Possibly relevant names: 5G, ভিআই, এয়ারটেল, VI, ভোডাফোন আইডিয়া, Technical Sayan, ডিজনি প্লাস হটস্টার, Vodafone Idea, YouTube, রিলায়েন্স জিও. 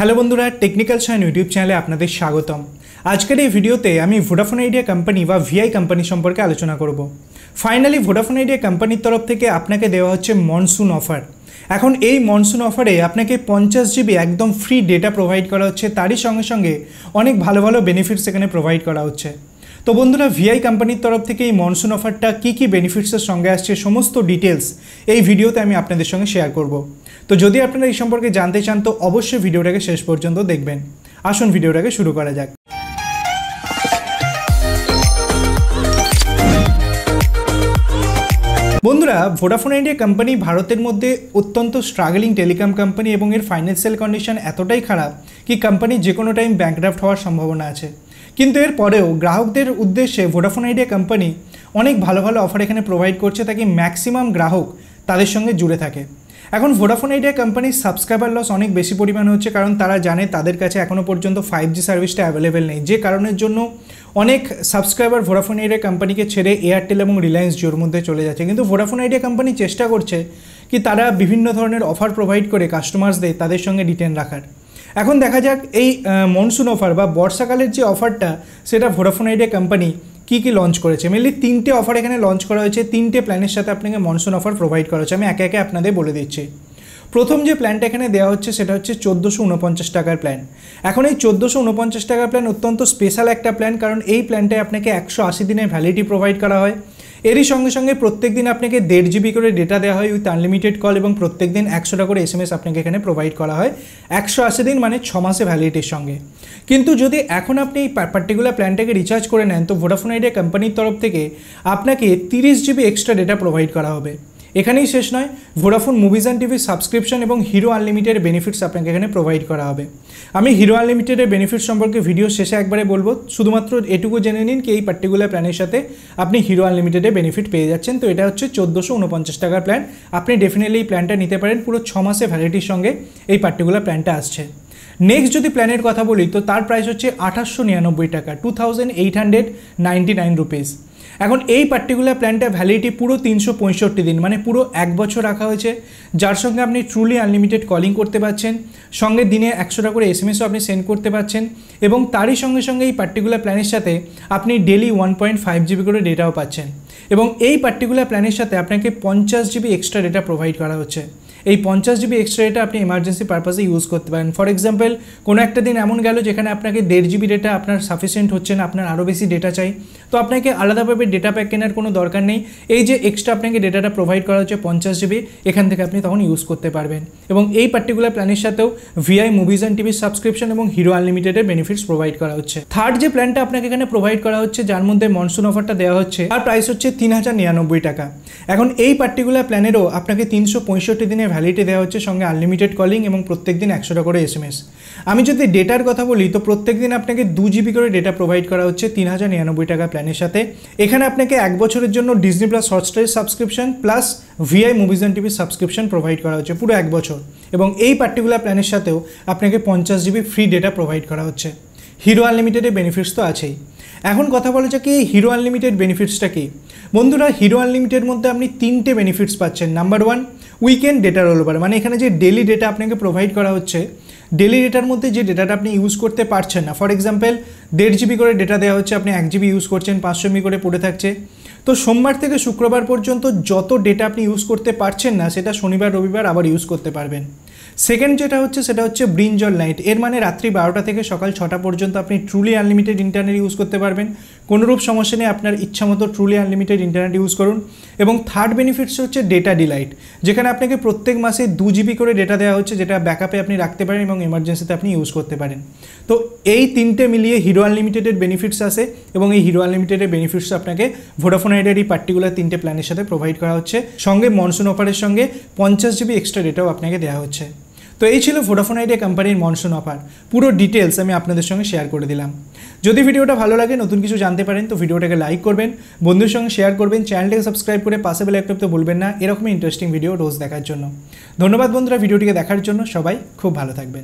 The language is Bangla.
हेलो बंधुरा टेक्निकल सायन यूट्यूब चैनले आपनादेर स्वागतम। आजकेर एई भिडियोते आमि वोडाफोन आइडिया कम्पानी बा वीआई कम्पानी सम्पर्के आलोचना करब। फाइनली वोडाफोन आइडिया कम्पानिर तरफ थेके आपनाके देवा हच्छे मनसुन अफार। एखन एई मनसुन अफारे आपनाके 50 GB एकदम फ्री डेटा प्रोवाइड करा हच्छे, तारई संगे संगे अनेक भालो भालो बेनिफिट्स एखाने प्रोवाइड करा हच्छे। तो बंधुरा वीआई कम्पानिर तरफ थेके एई मनसुन अफारटा कि बेनिफिट्सेर संगे आसछे समस्त डिटेल्स एई भिडियोते आमि आपनादेर संगे शेयर करब। तो यदि आपनारा इस सम्पर्के जानते चान तो अवश्य भिडियोटाके शेष पर्यन्त देखबेन। आसुन भिडियोटाके शुरू करा जाक। बंधुरा वोडाफोन आइडिया कम्पानी भारतेर मध्य अत्यंत स्ट्रागलिंग टेलिकम कम्पानी एबं एर फाइनान्शियल कंडिशन एतटाई खराब कि कम्पानी जेकोनो टाइम बैंकराफ्ट होवार सम्भावना आछे, किन्तु एर परेओ ग्राहकदेर उद्देश्ये वोडाफोन आइडिया कम्पानी अनेक भालो भालो अफार एखाने प्रोवाइड करछे ताकि मैक्सिमाम ग्राहक तादेर संगे जुड़े थाके। এখন ভোডাফোন আইডিয়া কোম্পানির সাবস্ক্রাইবার লস অনেক বেশি পরিমাণে হচ্ছে, কারণ তারা জানে তাদের কাছে এখনো পর্যন্ত 5G সার্ভিসটা অ্যাভেলেবেল নেই, যে কারণের জন্য অনেক সাবস্ক্রাইবার ভোডাফোন আইডিয়া কোম্পানিকে ছেড়ে এয়ারটেল এবং রিলায়েন্স জিওর মধ্যে চলে যাচ্ছে। কিন্তু ভোডাফোন আইডিয়া কোম্পানি চেষ্টা করছে কি তারা বিভিন্ন ধরনের অফার প্রোভাইড করে কাস্টমারদের তাদের সঙ্গে ডিটেন রাখার। এখন দেখা যাক এই মনসুন অফার বা বর্ষাকালের যে অফারটা সেটা ভোডাফোন আইডিয়া কোম্পানি কি লঞ্চ করেছে। মেনলি তিনটে অফার এখানে লঞ্চ করা হয়েছে, তিনটে প্ল্যানের সাথে আপনাকে মনসুন অফার প্রোভাইড করা হচ্ছে। আমি একে একে আপনাদের বলে দিচ্ছি। প্রথম যে প্ল্যানটা এখানে দেওয়া হচ্ছে সেটা হচ্ছে 1449 টাকার প্ল্যান। এখন এই 1449 টাকার প্ল্যান অত্যন্ত স্পেশাল একটা প্ল্যান, কারণ এই প্ল্যানটায় আপনাকে 180 দিনের ভ্যালিডিটি প্রোভাইড করা হয়। এরই সঙ্গে সঙ্গে প্রত্যেক দিন আপনাকে 1.5 GB করে ডেটা দেওয়া হয় উইথ আনলিমিটেড কল, এবং প্রত্যেক দিন 100টা করে SMS আপনাকে এখানে প্রোভাইড করা হয় 180 দিন মানে 6 মাসে ভ্যালিডিটির সঙ্গে। কিন্তু যদি এখন আপনি এই পার্টিকুলার প্ল্যানটাকে রিচার্জ করে নেন তো ভোডাফোন আইডিয়া কোম্পানির তরফ থেকে আপনাকে 30 GB এক্সট্রা ডেটা প্রোভাইড করা হবে। এখানেই শেষ নয়, Vodafone movies and TV subscription এবং হিরো আনলিমিটেড বেনিফিটস আপনাকে এখানে প্রোভাইড করা হবে। আমি হিরো আনলিমিটেডের বেনিফিট সম্পর্কে ভিডিও শেষে একবারে বলবো, শুধুমাত্র এটুকু জেনে নিন কি এই পার্টিকুলার প্ল্যানের সাথে আপনি হিরো আনলিমিটেডের বেনিফিট পেয়ে যাচ্ছেন। তো এটা হচ্ছে 1449 টাকার প্ল্যান, আপনি ডেফিনেটলি এই প্ল্যানটা নিতে পারেন। পুরো 6 মাসে ভ্যালিডিটির সঙ্গে এই পার্টিকুলার প্ল্যানটা আসছে। নেক্সট যদি প্ল্যানের কথা বলি তো তার প্রাইস হচ্ছে 2899 টাকা, 2899 রুপিস। এখন এই পার্টিকুলার প্ল্যানটা ভ্যালিডিটি পুরো 365 দিন মানে পুরো 1 বছর রাখা হয়েছে, যার সঙ্গে আপনি ট্রুলি আনলিমিটেড কলিং করতে পারছেন, সঙ্গে দিনে 100টা করে SMS-ও আপনি সেন্ড করতে পারছেন, এবং তারই সঙ্গে সঙ্গে এই পার্টিকুলার প্ল্যানের সাথে আপনি ডেলি 1.5 GB করে ডেটাও পাচ্ছেন, এবং এই পার্টিকুলার প্ল্যানের সাথে আপনাকে 50 GB এক্সট্রা ডেটা প্রোভাইড করা হচ্ছে। এই 50 GB এক্সট্রা ডেটা আপনি ইমার্জেন্সি পারপাসে ইউজ করতে পারেন। ফর এক্সাম্পল কোনো একটা দিন এমন গেল যেখানে আপনাকে 1.5 GB ডেটা আপনার সাফিসিয়েন্ট হচ্ছে না, আপনার আরও বেশি ডেটা চাই, তো আপনাকে আলাদাভাবে ডেটা প্যাক কেনার কোনো দরকার নেই। এই যে এক্সট্রা আপনাকে ডেটাটা প্রোভাইড করা হচ্ছে 50 GB, এখান থেকে আপনি তখন ইউজ করতে পারবেন। এবং এই পার্টিকুলার প্ল্যানের সাথেও ভিআই movies and TV subscription এবং হিরো আনলিমিটেডের বেনিফিটস প্রোভাইড করা হচ্ছে। থার্ড যে প্ল্যানটা আপনাকে এখানে প্রোভাইড করা হচ্ছে যার মধ্যে মনসুন অফারটা দেওয়া হচ্ছে আর প্রাইস হচ্ছে 3099 টাকা। এখন এই পার্টিকুলার প্ল্যানেরও আপনাকে 365 দিনের ভ্যালিডিটি দেওয়া হচ্ছে, সঙ্গে আনলিমিটেড কলিং এবং প্রত্যেক দিন 100টা করে SMS। আমি যদি ডেটার কথা বলি তো প্রত্যেক দিন আপনাকে 2 GB করে ডেটা প্রোভাইড করা হচ্ছে 3099 টাকা প্ল্যানের সাথে। এখানে আপনাকে 1 বছরের জন্য ডিজনি প্লাস হটস্টার subscription plus ভিআই movies and TV subscription provide করা হচ্ছে পুরো 1 বছর, এবং এই পার্টিকুলার প্ল্যানের সাথেও আপনাকে 50 GB ফ্রি ডেটা প্রোভাইড করা হচ্ছে। হিরো আনলিমিটেডের বেনিফিটস তো আছেই। এখন কথা বলা যাক এই হিরো আনলিমিটেড বেনিফিটসটা কি। বন্ধুরা হিরো আনলিমিটেডের মধ্যে আপনি 3টে বেনিফিটস পাচ্ছেন। নাম্বার 1 উইকেন্ড ডেটা রোলওভার, মানে এখানে যে ডেলি ডেটা আপনাকে প্রোভাইড করা হচ্ছে ডেলি ডেটার মধ্যে যে ডেটাটা আপনি ইউজ করতে পারছেন না, ফর এক্সাম্পল 1.5 GB করে ডেটা দেওয়া হচ্ছে, আপনি 1 GB ইউজ করছেন, 500 MB করে পড়ে থাকছে, তো সোমবার থেকে শুক্রবার পর্যন্ত যত ডেটা আপনি ইউজ করতে পারছেন না সেটা শনিবার রবিবার আবার ইউজ করতে পারবেন। সেকেন্ড যেটা হচ্ছে সেটা হচ্ছে ব্রিঞ্জ অল নাইট, এর মানে রাত্রি 12টা থেকে সকাল 6টা পর্যন্ত আপনি ট্রুলি আনলিমিটেড ইন্টারনেট ইউজ করতে পারবেন, কোনোরূপ সমস্যা নেই, আপনার ইচ্ছামতো ট্রুলি আনলিমিটেড ইন্টারনেট ইউজ করুন। এবং থার্ড বেনিফিটস হচ্ছে ডেটা ডিলাইট, যেখানে আপনাকে প্রত্যেক মাসে 2 GB করে ডেটা দেওয়া হচ্ছে, যেটা ব্যাকআপে আপনি রাখতে পারেন এবং এমার্জেন্সিতে আপনি ইউজ করতে পারেন। তো এই 3টে মিলিয়ে হিরো আনলিমিটেডের বেনিফিটস আসে, এবং এই হিরো আনলিমিটেডের বেনিফিটস আপনাকে ভোডাফোন আইডিয়ার এই পার্টিকুলার 3টে প্ল্যানের সাথে প্রোভাইড করা হচ্ছে, সঙ্গে মনসুন অফারের সঙ্গে 50 GB এক্সট্রা ডেটাও আপনাকে দেওয়া হচ্ছে। তো এই ছিল ভোডাফোন আইডিয়া কোম্পানির মনসুন অফার, পুরো ডিটেলস আমি আপনাদের সঙ্গে শেয়ার করে দিলাম। যদি ভিডিওটা ভালো লাগে নতুন কিছু জানতে পারেন তো ভিডিওটাকে লাইক করবেন, বন্ধুর সঙ্গে শেয়ার করবেন, চ্যানেলটাকে সাবস্ক্রাইব করে পাশে বেল আইকনটা তো ভুলবেন না এরকমই ইন্টারেস্টিং ভিডিও রোজ দেখার জন্য। ধন্যবাদ বন্ধুরা ভিডিওটিকে দেখার জন্য, সবাই খুব ভালো থাকবেন।